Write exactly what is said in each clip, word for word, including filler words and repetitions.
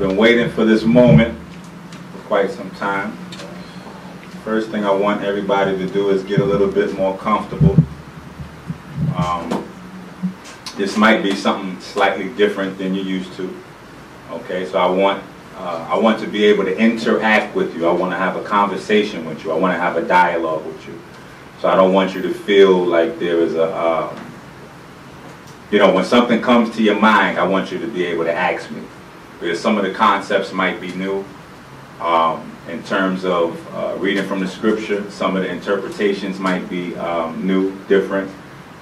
I've been waiting for this moment for quite some time. First thing I want everybody to do is get a little bit more comfortable. Um, this might be something slightly different than you're used to. Okay, so I want uh, I want to be able to interact with you. I want to have a conversation with you. I want to have a dialogue with you. So I don't want you to feel like there is a, uh, you know, when something comes to your mind, I want you to be able to ask me. Because some of the concepts might be new um, in terms of uh, reading from the scripture. Some of the interpretations might be um, new, different.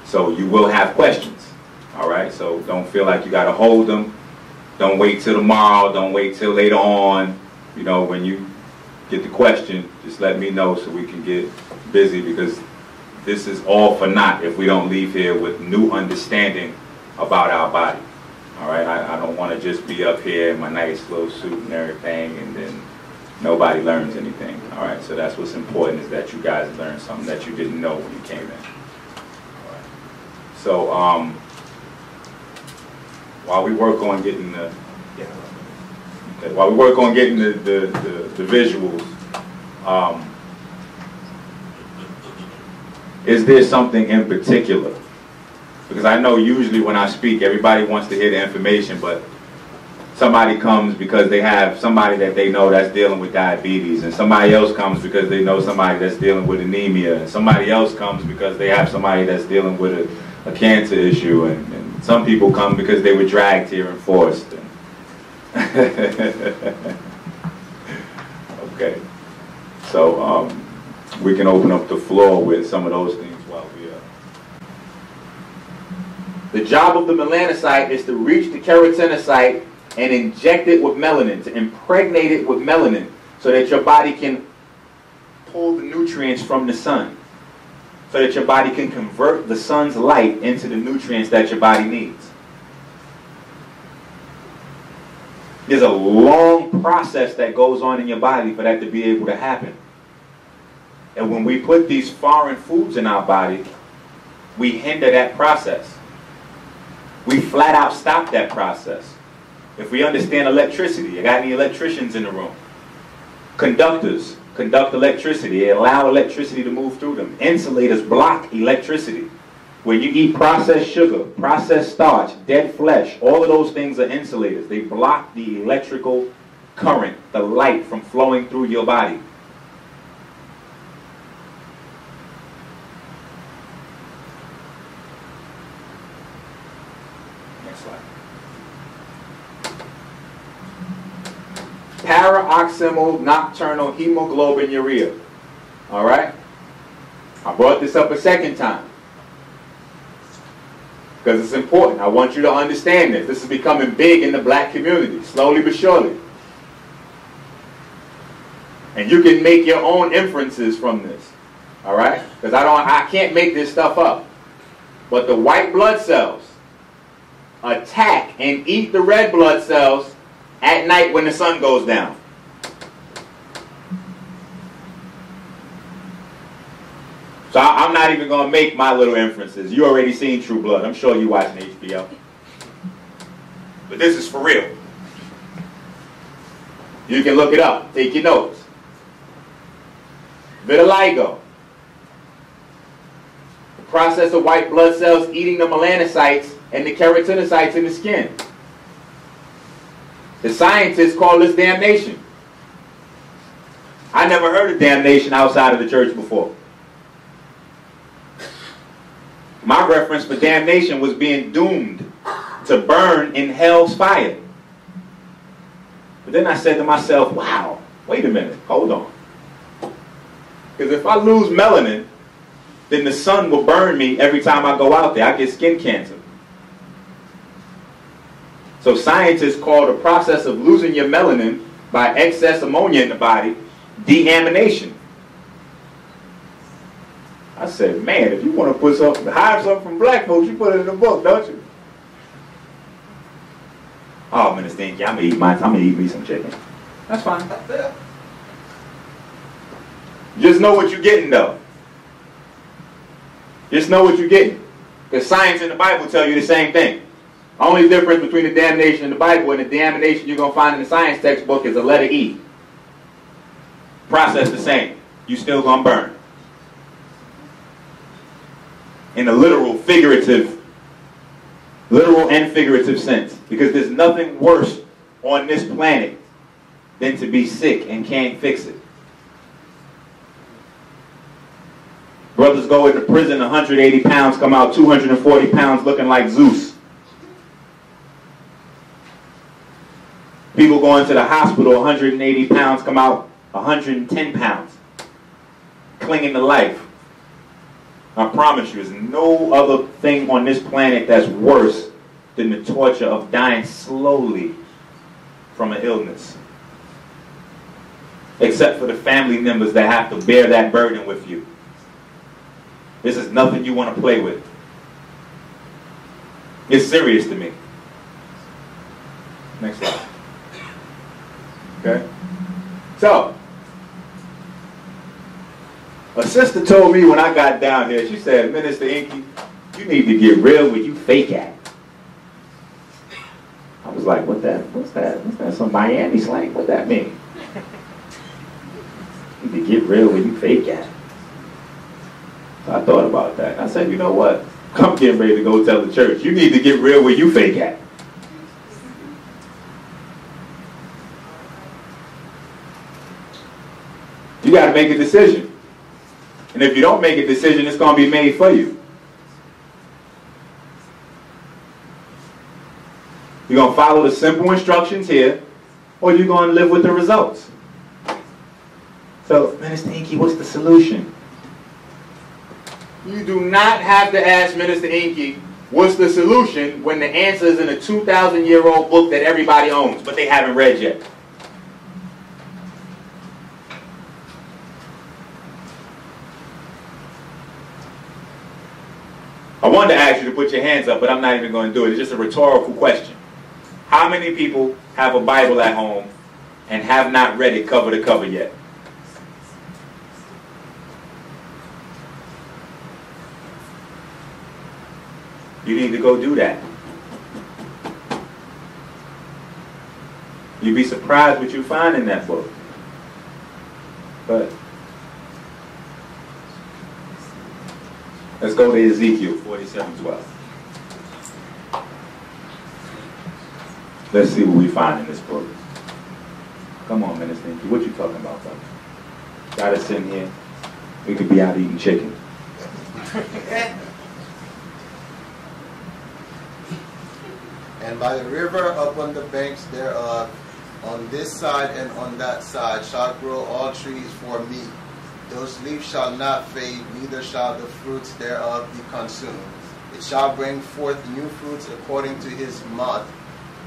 So you will have questions, all right? So don't feel like you got to hold them. Don't wait till tomorrow. Don't wait till later on. You know, when you get the question, just let me know so we can get busy, because this is all for naught if we don't leave here with new understanding about our body. All right, I, I don't want to just be up here in my nice little suit and everything, and then nobody learns anything. All right, so that's what's important, is that you guys learn something that you didn't know when you came in. All right. So um, while we work on getting the yeah, okay, while we work on getting the the, the, the visuals, um, is there something in particular? Because I know usually when I speak, everybody wants to hear the information, but somebody comes because they have somebody that they know that's dealing with diabetes, and somebody else comes because they know somebody that's dealing with anemia, and somebody else comes because they have somebody that's dealing with a, a cancer issue, and, and some people come because they were dragged here and forced. And okay. So um, we can open up the floor with some of those things. The job of the melanocyte is to reach the keratinocyte and inject it with melanin, to impregnate it with melanin, so that your body can pull the nutrients from the sun, so that your body can convert the sun's light into the nutrients that your body needs. There's a long process that goes on in your body for that to be able to happen. And when we put these foreign foods in our body, we hinder that process. We flat out stop that process. If we understand electricity, you got any electricians in the room? Conductors conduct electricity. They allow electricity to move through them. Insulators block electricity. When you eat processed sugar, processed starch, dead flesh, all of those things are insulators. They block the electrical current, the light from flowing through your body. Paroxysmal nocturnal hemoglobinuria. All right? I brought this up a second time because it's important. I want you to understand this. This is becoming big in the black community, slowly but surely. And you can make your own inferences from this. All right? Because I don't, I can't make this stuff up. But the white blood cells attack and eat the red blood cells at night when the sun goes down. So I'm not even going to make my little inferences. You already seen True Blood. I'm sure you're watching H B O. But this is for real. You can look it up. Take your notes. Vitiligo. The process of white blood cells eating the melanocytes and the keratinocytes in the skin. The scientists call this damnation. I never heard of damnation outside of the church before. My reference for damnation was being doomed to burn in hell's fire. But then I said to myself, wow, wait a minute, hold on. Because if I lose melanin, then the sun will burn me every time I go out there. I get skin cancer. So scientists call the process of losing your melanin by excess ammonia in the body deamination. I said, man, if you want to put something, hide something from black folks, you put it in the book, don't you? Oh, Minister EnQi, I'm going to eat mine. I'm going to eat me some chicken. That's fine. Just know what you're getting, though. Just know what you're getting. Because science and the Bible tell you the same thing. Only difference between the damnation in the Bible and the damnation you're going to find in the science textbook is a letter E. Process the same. You still going to burn. In a literal, figurative, literal and figurative sense. Because there's nothing worse on this planet than to be sick and can't fix it. Brothers go into prison one hundred eighty pounds, come out two hundred forty pounds looking like Zeus. People go into the hospital one hundred eighty pounds, come out one hundred ten pounds, clinging to life. I promise you, there's no other thing on this planet that's worse than the torture of dying slowly from an illness. Except for the family members that have to bear that burden with you. This is nothing you want to play with. It's serious to me. Next slide. Okay. So, a sister told me when I got down here, she said, Minister EnQi, you need to get real with you fake at. I was like, what that, what's that? What's that? Some Miami slang? What that mean? You need to get real with you fake at. So I thought about that. I said, you know what? I'm getting ready to go tell the church, you need to get real with you fake at. You got to make a decision. And if you don't make a decision, it's going to be made for you. You're going to follow the simple instructions here, or you're going to live with the results. So, Minister EnQi, what's the solution? You do not have to ask Minister EnQi, what's the solution, when the answer is in a two thousand year old book that everybody owns, but they haven't read yet. I wanted to ask you to put your hands up, but I'm not even going to do it. It's just a rhetorical question. How many people have a Bible at home and have not read it cover to cover yet? You need to go do that. You'd be surprised what you find in that book. But let's go to Ezekiel forty-seven twelve. Let's see what we find in this book. Come on, Minister EnQi. What you talking about, brother? Got us in here. We could be out eating chicken. And by the river upon the banks thereof, on this side and on that side, shall grow all trees for meat. Those leaves shall not fade, neither shall the fruits thereof be consumed. It shall bring forth new fruits according to his month,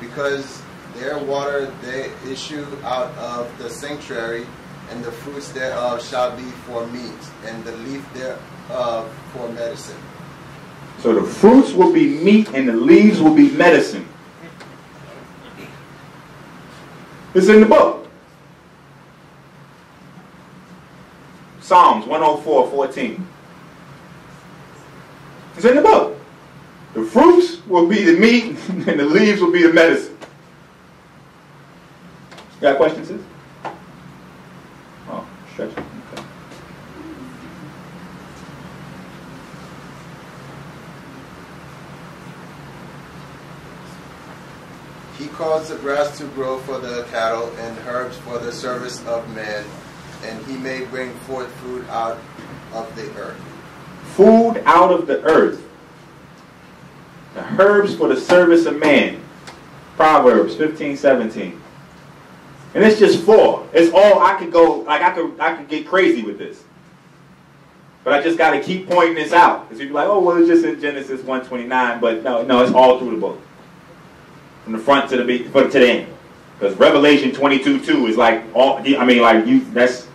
because their water they issue out of the sanctuary, and the fruits thereof shall be for meat, and the leaf thereof for medicine. So the fruits will be meat, and the leaves will be medicine. It's in the book. Psalms one oh four fourteen. It's in the book. The fruits will be the meat and the leaves will be the medicine. You got questions, sis? Oh, stretch. Okay. He caused the grass to grow for the cattle and herbs for the service of man, and he may bring forth food out of the earth. Food out of the earth. The herbs for the service of man. Proverbs fifteen seventeen. And it's just four. It's all I could go, like I could I could get crazy with this. But I just gotta keep pointing this out. Because you'd be like, oh well, it's just in Genesis one twenty-nine, but no, no, it's all through the book. From the front to the be to the end. Because Revelation twenty-two two is like all I mean like you that's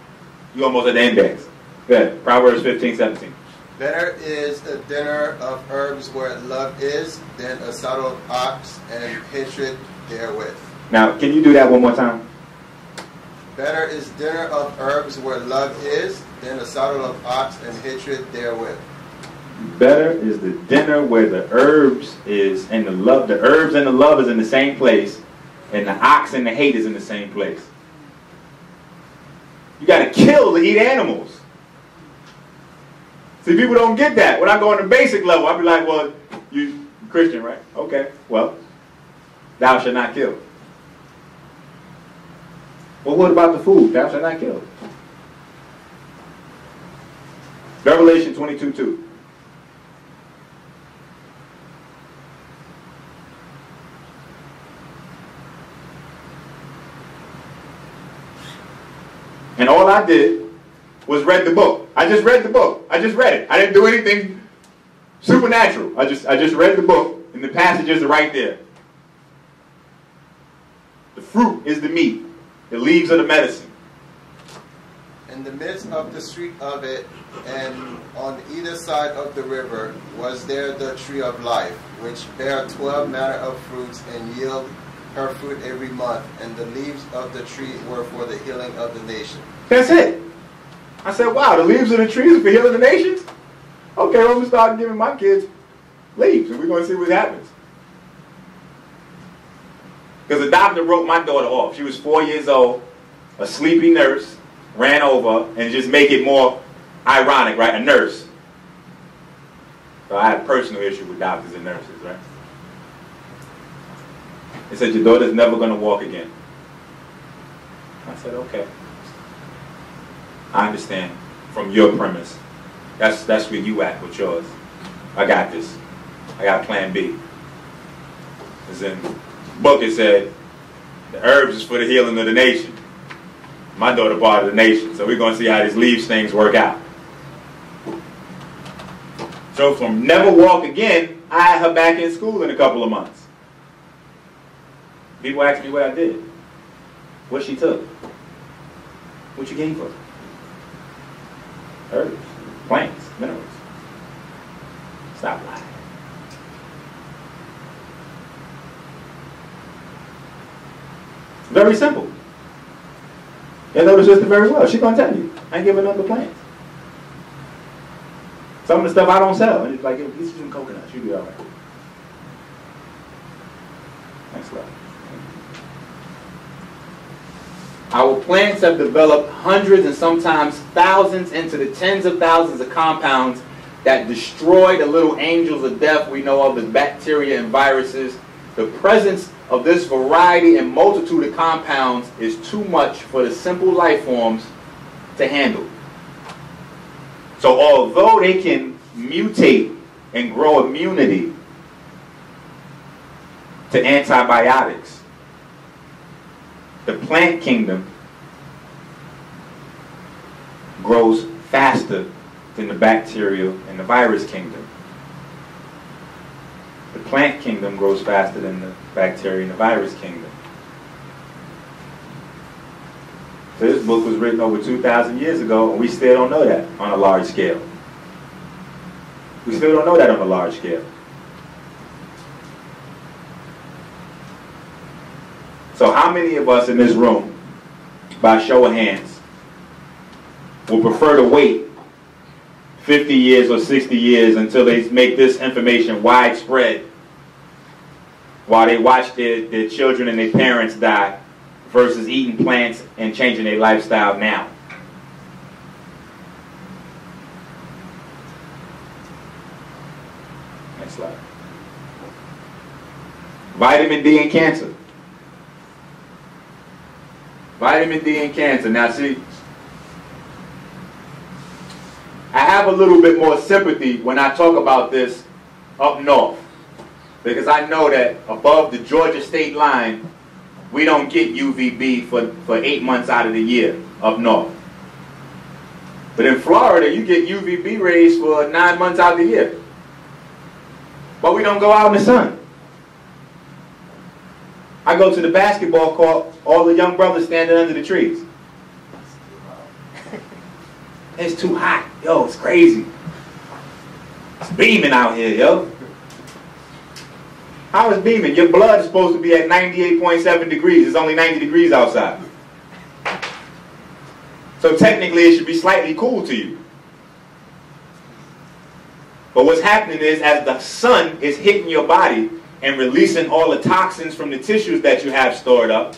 you almost at the index. Good. Proverbs fifteen seventeen. Better is a dinner of herbs where love is than a saddle of ox and hatred therewith. Now, can you do that one more time? Better is dinner of herbs where love is than a saddle of ox and hatred therewith. Better is the dinner where the herbs is and the love. The herbs and the love is in the same place, and the ox and the hate is in the same place. You got to kill to eat animals. See, people don't get that. When I go on the basic level, I'll be like, well, you Christian, right? Okay, well, thou shalt not kill. Well, what about the food? Thou shalt not kill. Revelation twenty-two two. And all I did was read the book. I just read the book. I just read it. I didn't do anything supernatural. I just I just read the book, and the passages are right there. The fruit is the meat. The leaves are the medicine. In the midst of the street of it, and on either side of the river, was there the tree of life, which bare twelve manner of fruits, and yield her fruit every month, and the leaves of the tree were for the healing of the nation. That's it. I said, wow, the leaves of the trees are for healing the nations? Okay, well, I'm going to start giving my kids leaves, and we're going to see what happens. Because the doctor wrote my daughter off. She was four years old, a sleepy nurse, ran over, and just make it more ironic, right? A nurse. So I had a personal issue with doctors and nurses, right? They said, your daughter's never going to walk again. I said, okay. I understand from your premise. That's, that's where you at with yours. I got this. I got plan B. As in the book, it said, the herbs is for the healing of the nation. My daughter part of the nation. So we're going to see how these leaves things work out. So from never walk again, I had her back in school in a couple of months. People ask me what I did, what she took, what you gained for her. Herbs, plants, minerals. Stop lying. Very simple. They know the sister very well. She's going to tell you, I ain't giving up the plants. Some of the stuff I don't sell. And it's like, this is some coconuts. You'll be all right. Next level. Our plants have developed hundreds and sometimes thousands into the tens of thousands of compounds that destroy the little angels of death we know of as bacteria and viruses. The presence of this variety and multitude of compounds is too much for the simple life forms to handle. So although they can mutate and grow immunity to antibiotics, the plant kingdom grows faster than the bacterial and the virus kingdom. The plant kingdom grows faster than the bacteria and the virus kingdom. So this book was written over two thousand years ago, and we still don't know that on a large scale. We still don't know that on a large scale. So how many of us in this room, by show of hands, will prefer to wait fifty years or sixty years until they make this information widespread while they watch their, their children and their parents die versus eating plants and changing their lifestyle now? Next slide. Vitamin D and cancer. Vitamin D and cancer. Now see, I have a little bit more sympathy when I talk about this up north, because I know that above the Georgia state line, we don't get U V B for, for eight months out of the year up north. But in Florida, you get U V B rays for nine months out of the year. But we don't go out in the sun. I go to the basketball court, all the young brothers standing under the trees. It's too hot. Yo, it's crazy. It's beaming out here, yo. How is beaming? Your blood is supposed to be at ninety-eight point seven degrees. It's only ninety degrees outside. So technically, it should be slightly cool to you. But what's happening is, as the sun is hitting your body and releasing all the toxins from the tissues that you have stored up,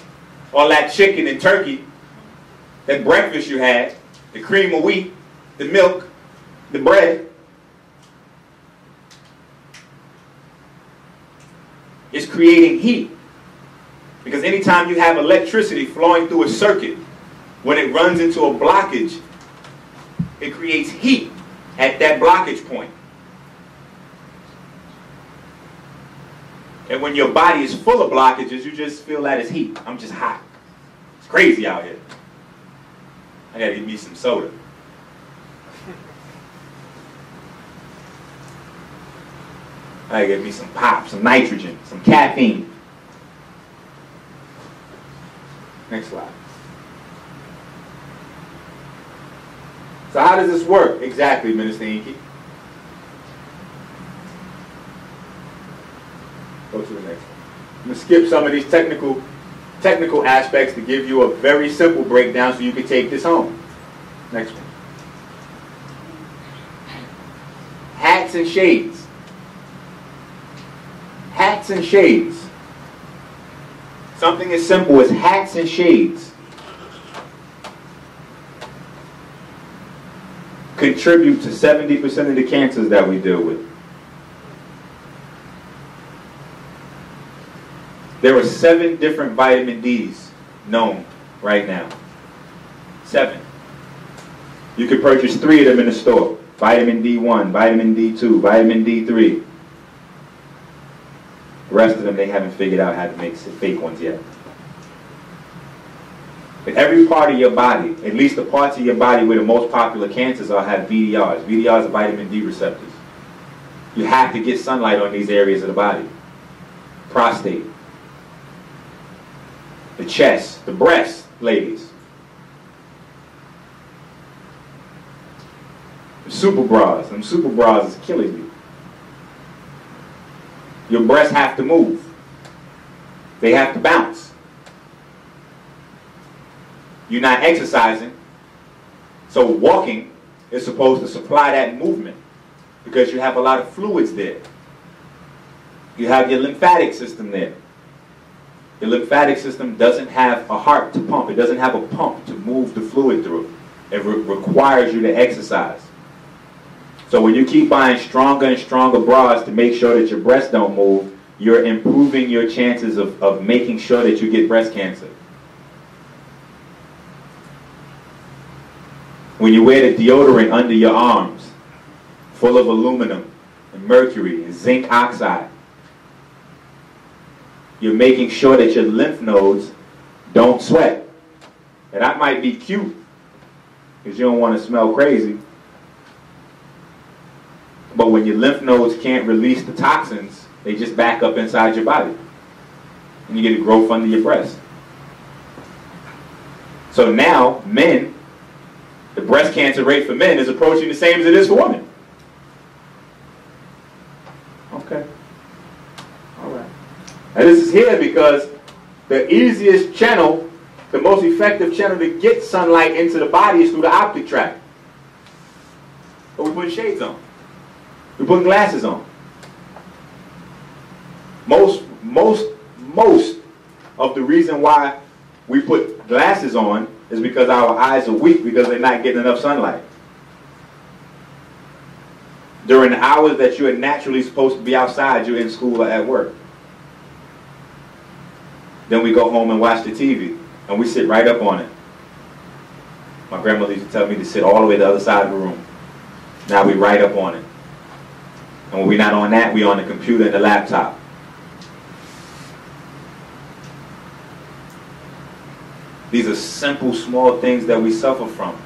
all that chicken and turkey, that breakfast you had, the cream of wheat, the milk, the bread, is creating heat. Because anytime you have electricity flowing through a circuit, when it runs into a blockage, it creates heat at that blockage point. And when your body is full of blockages, you just feel that as heat. I'm just hot. It's crazy out here. I gotta give me some soda. I gotta give me some pop, some nitrogen, some caffeine. Next slide. So how does this work exactly, Minister EnQi? Go to the next one. I'm going to skip some of these technical, technical aspects to give you a very simple breakdown so you can take this home. Next one. Hats and shades. Hats and shades. Something as simple as hats and shades contribute to seventy percent of the cancers that we deal with. There are seven different vitamin D's known right now. Seven. You could purchase three of them in the store. Vitamin D one, vitamin D two, vitamin D three. The rest of them, they haven't figured out how to make fake ones yet. But every part of your body, at least the parts of your body where the most popular cancers are, have V D Rs. V D Rs are vitamin D receptors. You have to get sunlight on these areas of the body. Prostate. The chest. The breast, ladies. The super bras. Them super bras is killing you. Your breasts have to move. They have to bounce. You're not exercising. So walking is supposed to supply that movement because you have a lot of fluids there. You have your lymphatic system there. Your lymphatic system doesn't have a heart to pump. It doesn't have a pump to move the fluid through. It re- requires you to exercise. So when you keep buying stronger and stronger bras to make sure that your breasts don't move, you're improving your chances of, of making sure that you get breast cancer. When you wear the deodorant under your arms, full of aluminum and mercury and zinc oxide, you're making sure that your lymph nodes don't sweat. And that might be cute, because you don't want to smell crazy. But when your lymph nodes can't release the toxins, they just back up inside your body. And you get a growth under your breast. So now, men, the breast cancer rate for men is approaching the same as it is for women. Okay. All right. Now this is here because the easiest channel, the most effective channel to get sunlight into the body is through the optic tract. But we put shades on. We're putting glasses on. Most, most, most of the reason why we put glasses on is because our eyes are weak because they're not getting enough sunlight. During the hours that you are naturally supposed to be outside, you're in school or at work. Then we go home and watch the T V, and we sit right up on it. My grandmother used to tell me to sit all the way to the other side of the room. Now we right up on it. And when we're not on that, we're on the computer and the laptop. These are simple, small things that we suffer from.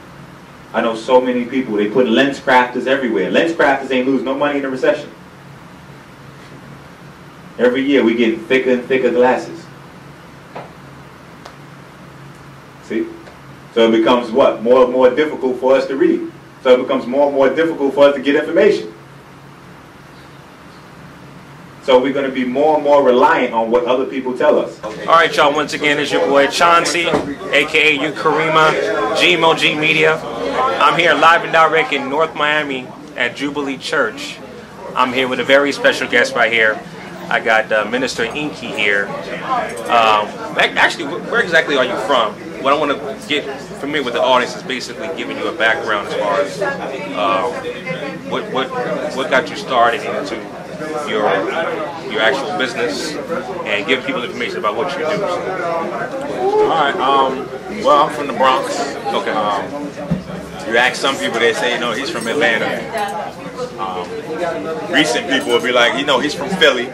I know so many people, they put lens crafters everywhere. Lens crafters ain't lose no money in a recession. Every year we're getting thicker and thicker glasses. See? So it becomes what? More and more difficult for us to read. So it becomes more and more difficult for us to get information. So we're going to be more and more reliant on what other people tell us. All right, y'all. Once again, it's your boy Chauncey, a k a. Ukarima, G M O G Media. I'm here live and direct in North Miami at Jubilee Church. I'm here with a very special guest right here. I got uh, Minister EnQi here. Um, actually, where exactly are you from? What I want to get familiar with the audience is basically giving you a background as far as uh, what what what got you started into your your actual business, and give people information about what you do. All right. Um, well, I'm from the Bronx. Okay. Um, You ask some people, they say, you know, he's from Atlanta. Um, recent people will be like, you know, he's from Philly.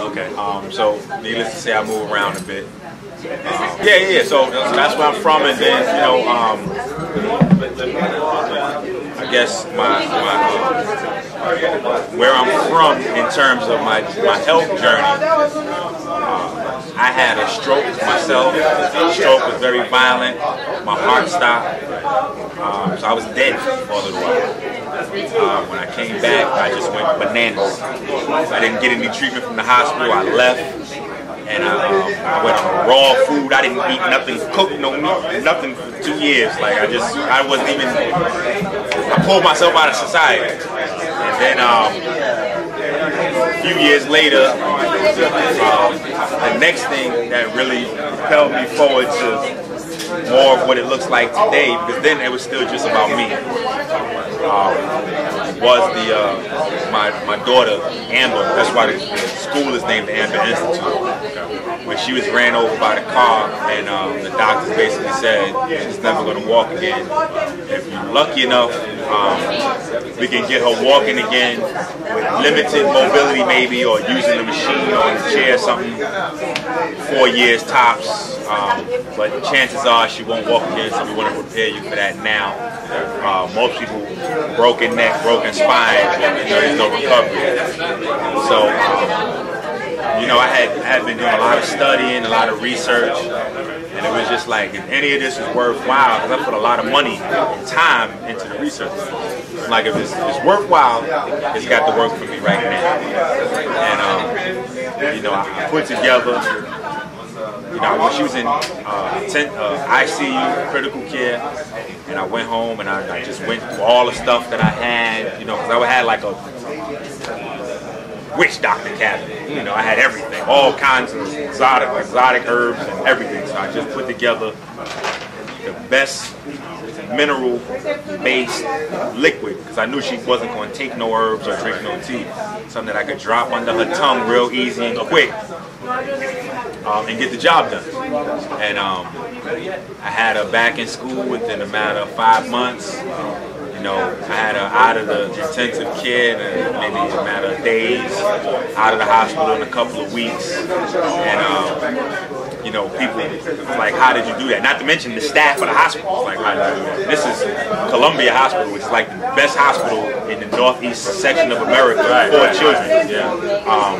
Okay. Um, so, needless to say, I move around a bit. Um, yeah, yeah. So, so that's where I'm from, and then, you know, um, I guess my, my uh, where I'm from in terms of my my health journey. Um, I had a stroke myself. The stroke was very violent. My heart stopped. Um, so I was dead for a little while. Um, when I came back, I just went bananas. I didn't get any treatment from the hospital. I left, and I, um, I went on raw food. I didn't eat nothing cooked, no meat, nothing for two years. Like I just, I wasn't even. I pulled myself out of society, and then. Um, A few years later, um, the next thing that really propelled me forward to more of what it looks like today, because then it was still just about me, um, was the uh, my my daughter Amber. That's why the school is named the Amber Institute. When she was ran over by the car, and um, the doctors basically said she's never going to walk again. If you're lucky enough, um, we can get her walking again. Limited mobility maybe, or using a machine or a chair or something, four years tops, um, but chances are she won't walk again, so we want to prepare you for that now. Uh, most people, broken neck, broken spine, you know, there's no recovery. So, um, you know, I had, I had been doing a lot of studying, a lot of research, and it was just like, if any of this is worthwhile, because I put a lot of money and time into the research. Like, if it's, it's worthwhile, it's got to work for me right now. And, um, you know, I put together, you know, when she was in uh, tent, uh, I C U, critical care, and I went home and I, I just went through all the stuff that I had, you know, because I had like a witch doctor cabinet. You know, I had everything, all kinds of exotic, exotic herbs and everything. So I just put together the best mineral-based liquid, because I knew she wasn't going to take no herbs or drink no tea. Something that I could drop under her tongue real easy and quick, um, and get the job done. And um, I had her back in school within a matter of five months. You know, I had her out of the intensive care in maybe a matter of days, out of the hospital in a couple of weeks, and. Um, You know, people like, how did you do that? Not to mention the staff of the hospital. Like, how did you do that? This is Columbia Hospital, which is like the best hospital in the northeast section of America for children. Yeah. Um,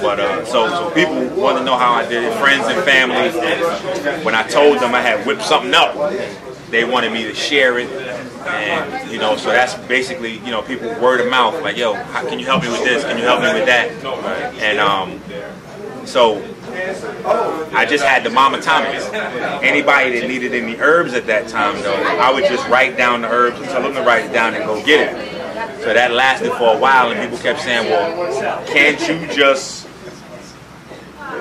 but uh, so, so people want to know how I did it. Friends and family. And when I told them I had whipped something up, they wanted me to share it. And, you know, so that's basically, you know, people word of mouth. Like, yo, how, can you help me with this? Can you help me with that? And um, so. I just had the Mamatomics. Anybody that needed any herbs at that time, though, I would just write down the herbs and tell them to write it down and go get it. So that lasted for a while, and people kept saying, well, can't you just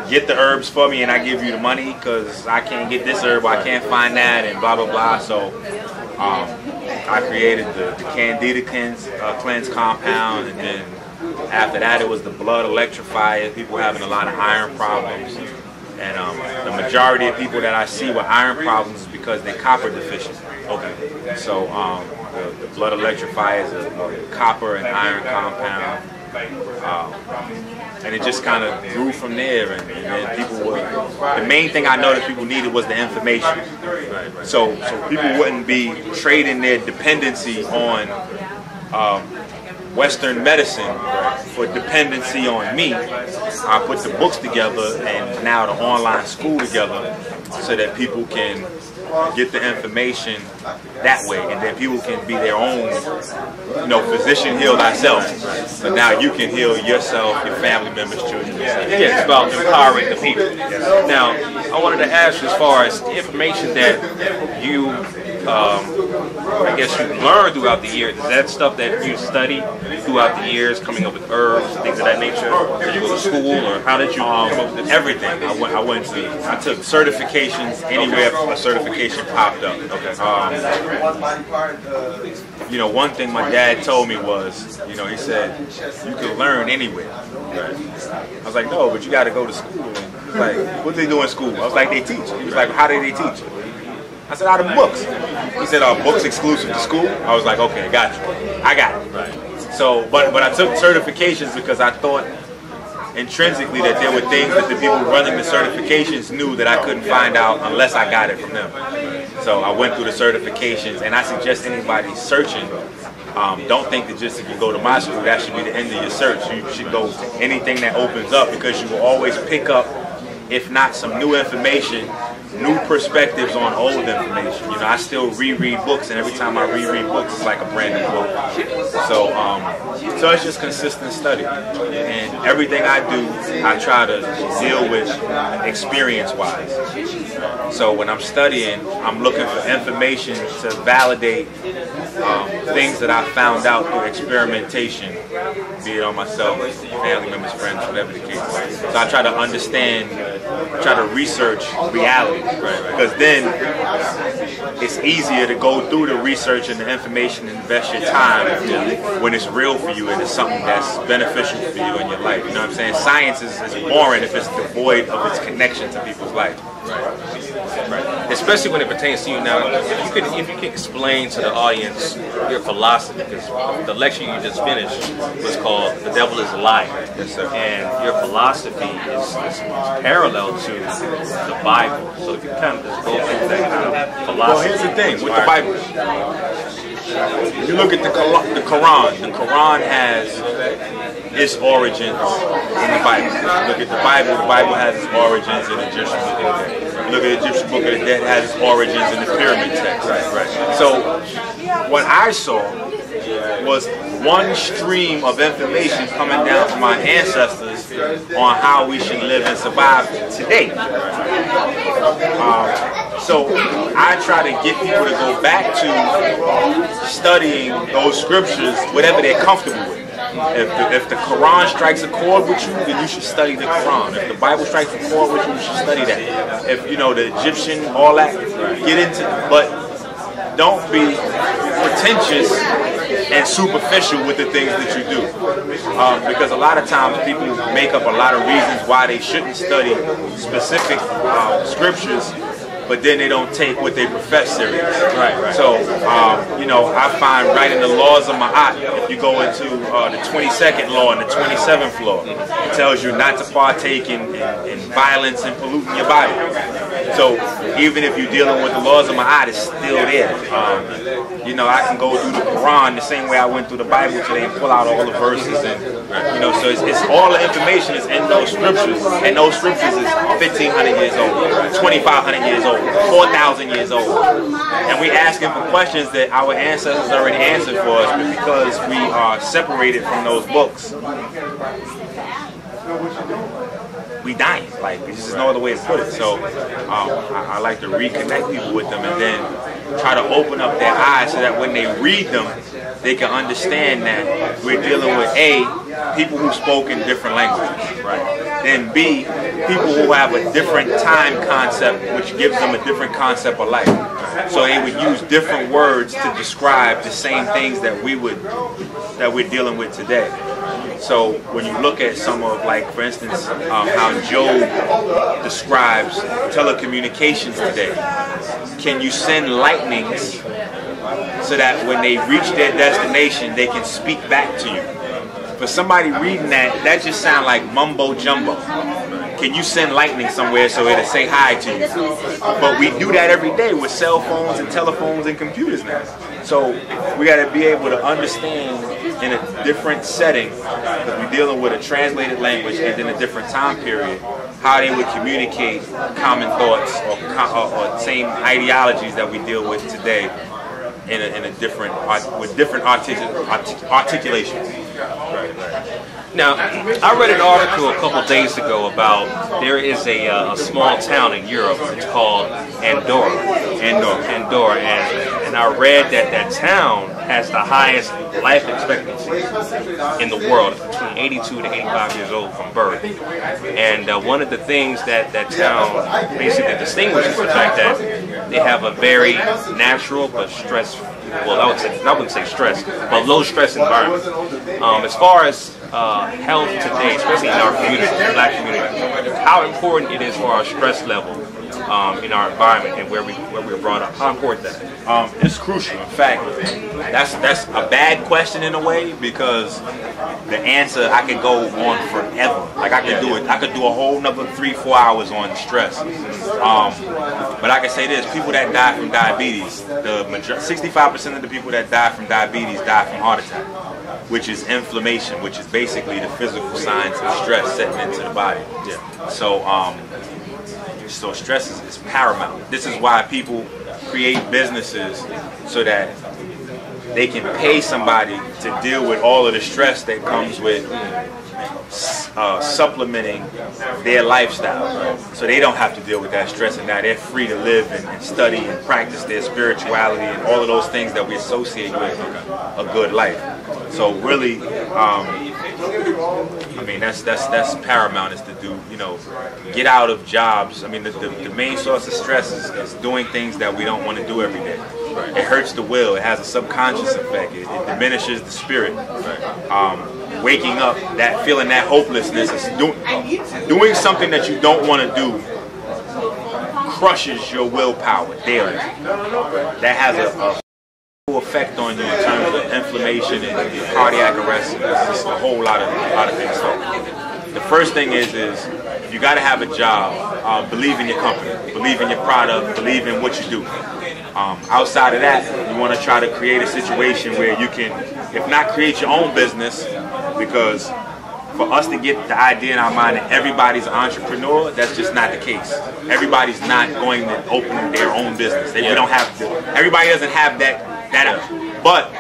get the herbs for me and I give you the money, because I can't get this herb, I can't find that, and blah, blah, blah. So um, I created the, the Candida Cans, uh, Cleanse compound, and then after that, it was the blood electrifier. People having a lot of iron problems, and um, the majority of people that I see with iron problems is because they're copper deficient. Okay, so um, the, the blood electrifier is a, a copper and iron compound, um, and it just kind of grew from there. And, and then people would. The main thing I noticed people needed was the information. So, so people wouldn't be trading their dependency on. Um, Western medicine for dependency on me. I put the books together and now the online school together so that people can get the information that way, and then people can be their own, you know, physician heal thyself, but now you can heal yourself, your family members, children. Yeah, it's about empowering the people. Now, I wanted to ask as far as information that you, um, I guess you learn throughout the years, is that stuff that you study throughout the years, coming up with herbs, things of that nature? Did you go to school, or how did you um, come up with everything? I went, I went to, I took certifications anywhere okay. a certification popped up. Okay. Um, you know, one thing my dad told me was, you know, he said, you can learn anywhere. Right? I was like, no, but you got to go to school. He was like, what do they do in school? I was like, they teach. He was like, how do they teach? I said, out of books. He said, are books exclusive to school? I was like, okay, got you. I got it. Right. So, but, but I took certifications because I thought intrinsically that there were things that the people running the certifications knew that I couldn't find out unless I got it from them. So I went through the certifications, and I suggest anybody searching, um, don't think that just if you go to my school, that should be the end of your search. You should go to anything that opens up, because you will always pick up, if not some new information, new perspectives on old information. You know, I still reread books, and every time I reread books, it's like a brand new book. So, um, so it's just consistent study. And everything I do, I try to deal with experience-wise. So when I'm studying, I'm looking for information to validate um, things that I found out through experimentation, be it on myself, family members, friends, whatever the case. So I try to understand, try to research reality. Because then it's easier to go through the research and the information and invest your time when it's real for you and it's something that's beneficial for you in your life. You know what I'm saying? Science is, is boring if it's devoid of its connection to people's life. Right. Right. Especially when it pertains to you. Now, if you could, if you could explain to the audience your philosophy, because the lecture you just finished was called "The Devil Is a Liar," yes, sir. And your philosophy is, is parallel to the Bible. So if you kind of just go through that kind of philosophy. Well, here's the thing with the Bible. If you look at the the Quran. The Quran has its origins in the Bible. Look at the Bible. The Bible has its origins in the Egyptian Book of the Dead. Look at the Egyptian Book of the Dead, has its origins in the pyramid text. Right, right. So what I saw was one stream of information coming down from my ancestors on how we should live and survive today. Um, so I try to get people to go back to studying those scriptures, whatever they're comfortable with. If the, if the Quran strikes a chord with you, then you should study the Quran. If the Bible strikes a chord with you, you should study that. If, you know, the Egyptian, all that, get into it. But don't be pretentious and superficial with the things that you do. Um, because a lot of times people make up a lot of reasons why they shouldn't study specific um, scriptures, but then they don't take what they profess serious. Right, right. So, um, you know, I find right in the laws of Ma'at, if you go into uh, the twenty-second law and the twenty-seventh law, it tells you not to partake in, in, in violence and polluting your body. So, even if you're dealing with the laws of Ma'at, it's still there. Um, you know, I can go through the Quran the same way I went through the Bible today and pull out all the verses. And, you know, so it's, it's all the information is in those scriptures. And those scriptures is fifteen hundred years old, twenty-five hundred years old, four thousand years old, and we asking for questions that our ancestors already answered for us, but because we are separated from those books, we dying. Like, there's just no other way to put it. So um, I, I like to reconnect people with them and then try to open up their eyes so that when they read them, they can understand that we're dealing with A, people who spoke in different languages, right? Then B, people who have a different time concept, which gives them a different concept of life. So they would use different words to describe the same things that we would, that we're dealing with today. So when you look at some of, like, for instance, um, how Job describes telecommunications today, can you send lightnings so that when they reach their destination, they can speak back to you? For somebody reading that, that just sounds like mumbo jumbo. Can you send lightning somewhere so it'll say hi to you? But we do that every day with cell phones and telephones and computers now. So we got to be able to understand in a different setting, because we're dealing with a translated language and in a different time period, how they would communicate common thoughts or, or, or same ideologies that we deal with today in a, in a different with different artic articulations. Right, right. Now, I read an article a couple days ago about there is a, uh, a small town in Europe. It's called Andorra. Andorra. Andorra. And, and I read that that town has the highest life expectancy in the world, between eighty-two to eighty-five years old from birth. And uh, one of the things that that town basically distinguishes is the fact that they have a very natural but stress. Well, I, would say, I wouldn't say stress, but low stress environment. Um, as far as uh, health today, especially in our community, the Black community, how important it is for our stress level um, in our environment and where we where we were brought up. How important that is? Um, it's crucial. In fact, that's that's a bad question in a way, because the answer, I could go on forever. Like I could yeah, do it. I could do a whole another three, four hours on stress. Um, but I can say this: people that die from diabetes, the majority, sixty-five percent of the people that die from diabetes die from heart attack, which is inflammation, which is basically the physical signs of stress setting into the body. Yeah. So, um, so stress is, is paramount. This is why people create businesses so that they can pay somebody to deal with all of the stress that comes with uh, supplementing their lifestyle, right? So they don't have to deal with that stress, and now they're free to live and, and study and practice their spirituality and all of those things that we associate with a good life. So really, um, I mean, that's that's that's paramount, is to do, you know, get out of jobs. I mean, the, the, the main source of stress is, is doing things that we don't want to do every day. It hurts the will. It has a subconscious effect. It, it diminishes the spirit. Um, waking up, that feeling, that hopelessness, is do, doing something that you don't want to do crushes your willpower daily. That has a, a effect on you in terms of inflammation and cardiac arrest. And it's just a whole lot of a lot of things. So the first thing is is you got to have a job. Uh, believe in your company. Believe in your product. Believe in what you do. Um, outside of that, you want to try to create a situation where you can, if not create your own business, because for us to get the idea in our mind that everybody's an entrepreneur, that's just not the case. Everybody's not going to open their own business. They, they don't have to. Everybody doesn't have that. That, but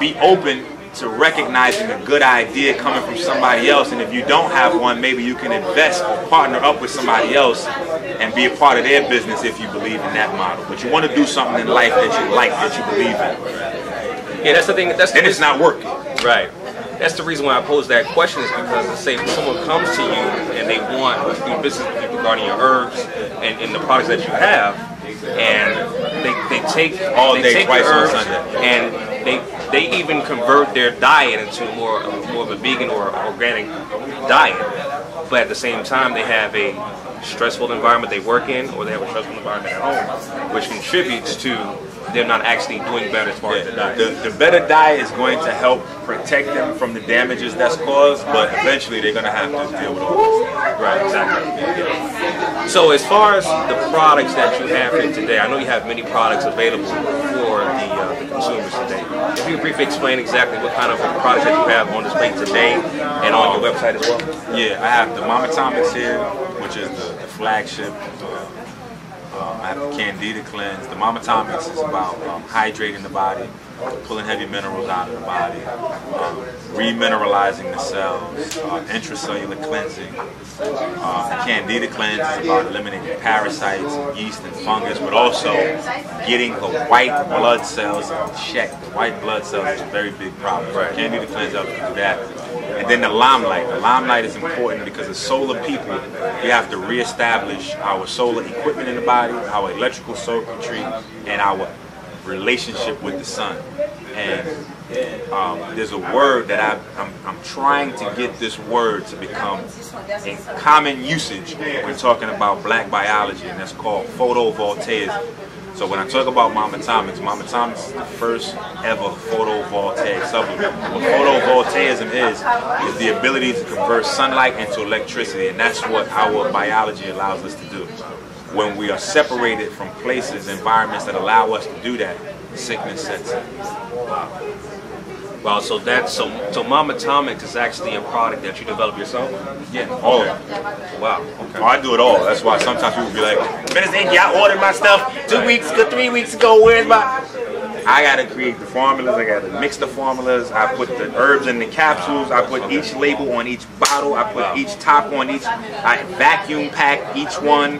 be open to recognizing a good idea coming from somebody else, and if you don't have one, maybe you can invest or partner up with somebody else and be a part of their business if you believe in that model. But you want to do something in life that you like, that you believe in. Yeah, that's the thing. That's the and it's not working. Right. That's the reason why I pose that question, is because, let's say, if someone comes to you and they want to do business with you regarding your herbs and, and the products that you have, and they, they take all they take the herbs and they they even convert their diet into more more of a vegan or organic diet, but at the same time they have a stressful environment they work in, or they have a stressful environment at home, which contributes to them not actually doing better as far yeah, as the diet. The, the better diet is going to help protect them from the damages that's caused, but eventually they're going to have to deal with all this. Right, exactly. Yeah. So as far as the products that you have here today, I know you have many products available for the, uh, the consumers today. If you could briefly explain exactly what kind of products that you have on display today and on your website as well. Yeah, I have the Mamatomics here, which is the, the flagship. Um, I have the Candida Cleanse. The Mamatomics is about um, hydrating the body, pulling heavy minerals out of the body, um, remineralizing the cells, uh, intracellular cleansing. Uh, the Candida Cleanse is about eliminating parasites, yeast, and fungus, but also getting the white blood cells in check. The white blood cells is a very big problem. Right. Candida Cleanse helps you do that. And then the Limelight. The Limelight is important because as solar people, we have to reestablish our solar equipment in the body, our electrical circuitry, and our relationship with the sun. And um, there's a word that I, I'm, I'm trying to get this word to become in common usage when we're talking about Black biology, and that's called photovoltaicism. So when I talk about Mamatomics, Mamatomics is the first ever photovoltaic supplement. What photovoltaicism is, is the ability to convert sunlight into electricity, and that's what our biology allows us to do. When we are separated from places, environments that allow us to do that, sickness sets in. Wow. Wow, so that's, so, so Mamatomics is actually a product that you develop yourself? Yeah, all of it. Wow. Okay. Well, I do it all. That's why sometimes people be like, Minister EnQi, I ordered my stuff two weeks ago, three weeks ago, where's my... I gotta create the formulas, I gotta mix the formulas, I put the herbs in the capsules, I put each label on each bottle, I put each top on each, I vacuum pack each one,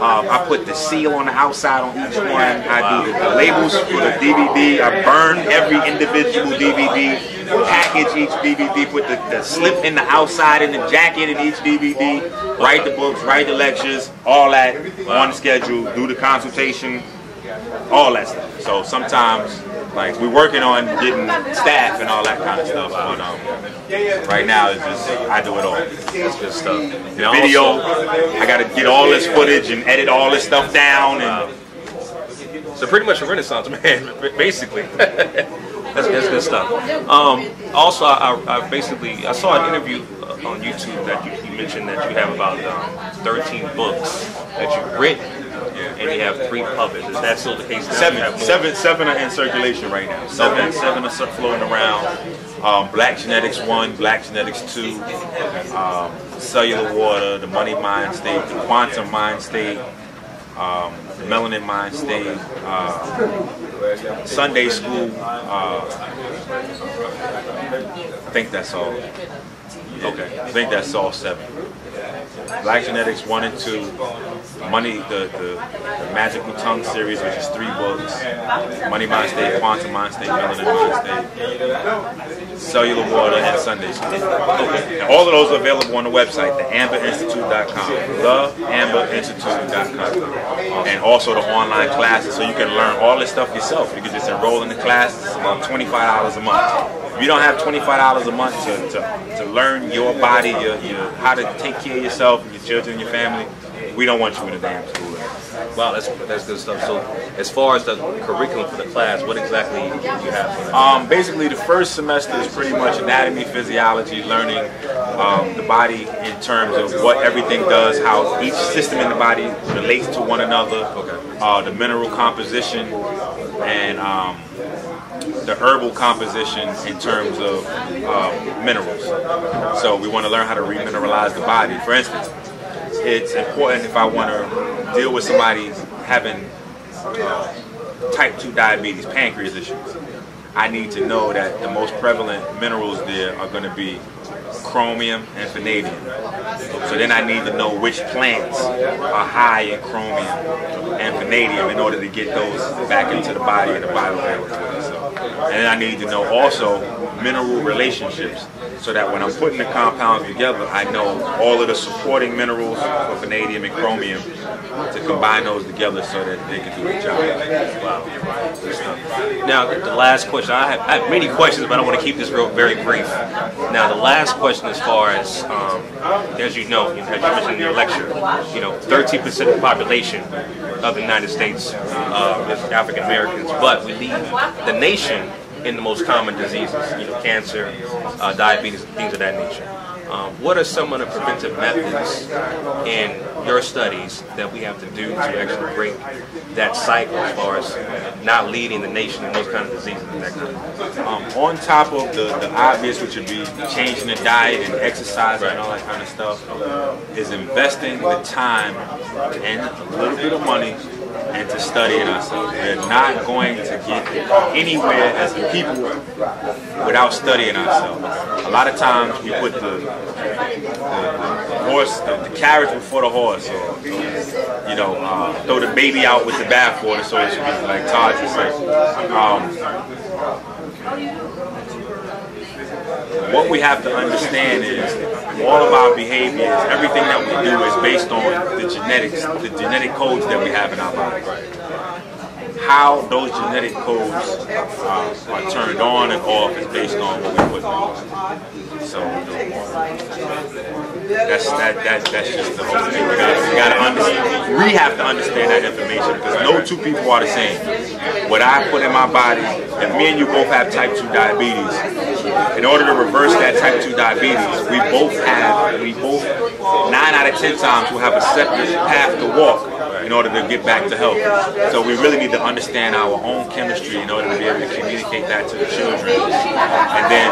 um, I put the seal on the outside on each one, I do the labels for the D V D, I burn every individual D V D, package each D V D, put the, the slip in the outside in the jacket in each D V D, write the books, write the lectures, all that on schedule, do the consultation, all that stuff. So sometimes, like, we're working on getting staff and all that kind of stuff, but um, right now it's just, I do it all. It's just stuff. The video, I gotta get all this footage and edit all this stuff down. And so pretty much a Renaissance man, basically. That's, that's good stuff. Um, also, I, I basically, I saw an interview on YouTube that you, you mentioned that you have about um, thirteen books that you've written. And you have three published. Is that still the case? Seven, seven, seven are in circulation right now. Seven, okay. seven are floating around. Um, Black Genetics one, Black Genetics two, um, Cellular Water, the Money Mind State, the Quantum Mind State, um, the Melanin Mind State, uh, Sunday School. Uh, I think that's all. Okay, I think that's all seven. Black Genetics one and two, Money, the, the, the Magical Tongue series, which is three books, Money Mind State, Quantum Mind State, Melanin Mind State, Cellular Water, and Sunday School. Okay. And all of those are available on the website, the amber institute dot com, the amber institute dot com, and also the online classes, so you can learn all this stuff yourself. You can just enroll in the classes. It's about twenty-five dollars a month. If you don't have twenty-five dollars a month to, to, to learn your body, your, your, how to take care of yourself and your children and your family, we don't want you in a damn school. Wow, that's, that's good stuff. So as far as the curriculum for the class, what exactly do you have for that? Um, basically, the first semester is pretty much anatomy, physiology, learning um, the body in terms of what everything does, how each system in the body relates to one another, uh, the mineral composition, and um, the herbal composition in terms of um, minerals. So we want to learn how to remineralize the body. For instance, it's important if I want to deal with somebody having uh, type two diabetes, pancreas issues. I need to know that the most prevalent minerals there are going to be chromium and vanadium. So then I need to know which plants are high in chromium and vanadium in order to get those back into the body and the bioavailability. So, and then I need to know also mineral relationships, so that when I'm putting the compounds together, I know all of the supporting minerals for vanadium and chromium to combine those together so that they can do the job. Wow. Now, the last question, I have, I have many questions, but I want to keep this real very brief. Now, the last question as far as, um, as you know, as you mentioned in your lecture, you know, thirteen percent of the population of the United States uh, is African Americans, but we lead the nation in the most common diseases, you know, cancer, uh, diabetes, things of that nature. Um, what are some of the preventive methods in your studies that we have to do to actually break that cycle as far as not leading the nation in those kind of diseases? And that kind of um, on top of the, the obvious, which would be changing the diet and exercise and all that kind of stuff, is investing the time and a little bit of money and to studying ourselves. We're not going to get anywhere as a people without studying ourselves. A lot of times we put the, the, the horse, the, the carriage before the horse, or, or you know, uh, throw the baby out with the bathwater, so it should be like Todd just said. Um, what we have to understand is, all of our behaviors, everything that we do is based on the genetics, the genetic codes that we have in our body. How those genetic codes uh, are turned on and off is based on what we put in our body. So that's, that, that, that's just the whole thing. We gotta, we gotta understand, we have to understand that information, because no two people are the same. What I put in my body, if me and you both have type two diabetes, in order to reverse that type two diabetes, we both have, we both, nine out of ten times, will have a separate path to walk in order to get back to health. So we really need to understand our own chemistry in order to be able to communicate that to the children. And then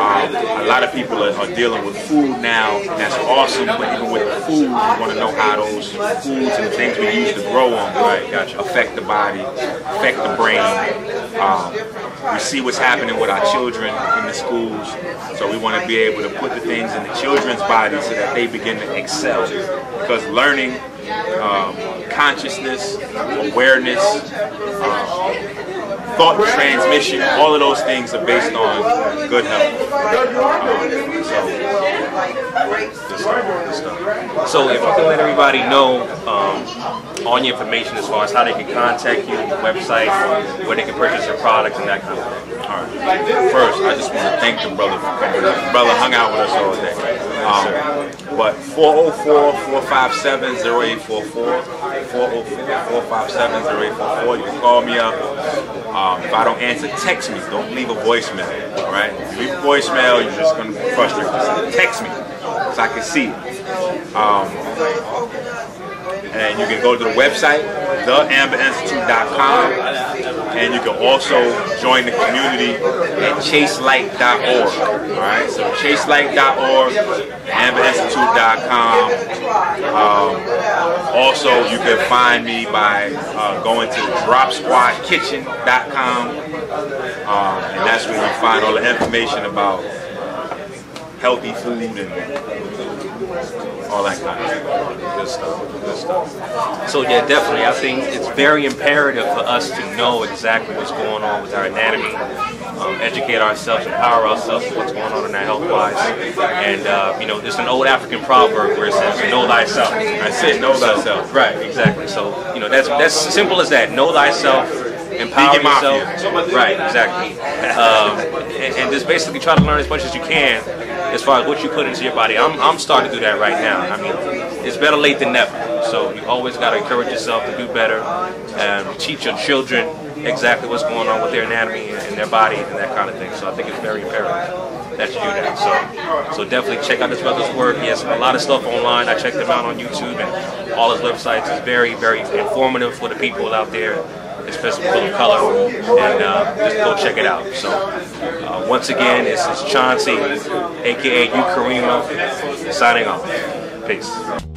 um, a lot of people are, are dealing with food now, and that's awesome, but even with the food, you want to know how those foods and things we use to grow on right, gotcha. affect the body, affect the brain. Um, we see what's happening with our children in the schools, so we want to be able to put the things in the children's bodies so that they begin to excel. Because learning, um, consciousness, awareness, um, thought transmission, all of those things are based on good health. Um, so, this stuff, this stuff. So if you can let everybody know um, all your information as far as how they can contact you, your website, where they can purchase your products and that kind of thing. All right. First, I just want to thank the brother for coming. The brother hung out with us all day. Um, but four oh four, four five seven, oh eight four four, four oh four, four five seven, oh eight four four, you can call me up. Um, if I don't answer, text me. Don't leave a voicemail, all right? If you leave a voicemail, you're just going to be frustrated. Just text me so I can see it. Um, and you can go to the website, the amber institute dot com, and you can also join the community at chase light dot org, all right? So chase light dot org, amber institute dot com. Um, also, you can find me by uh, going to drop squad kitchen dot com, um, and that's where you find all the information about healthy food and all that kind of good stuff, good stuff. So yeah, definitely. I think it's very imperative for us to know exactly what's going on with our anatomy, um, educate ourselves, empower ourselves with what's going on in our health-wise. And uh, you know, there's an old African proverb where it says, "Know thyself." I said, "Know thyself." Right, exactly. So you know, that's that's simple as that. Know thyself. Empower yourself. Right, exactly. Um, and, and just basically try to learn as much as you can as far as what you put into your body. I'm, I'm starting to do that right now. I mean, it's better late than never. So you always got to encourage yourself to do better and teach your children exactly what's going on with their anatomy and their body and that kind of thing. So I think it's very imperative that you do that. So, so definitely check out this brother's work. He has a lot of stuff online. I checked him out on YouTube and all his websites. It's very, very informative for the people out there, especially people of color, and uh, just go check it out. So, uh, once again, this is Chauncey, aka Ukarima, signing off. Peace.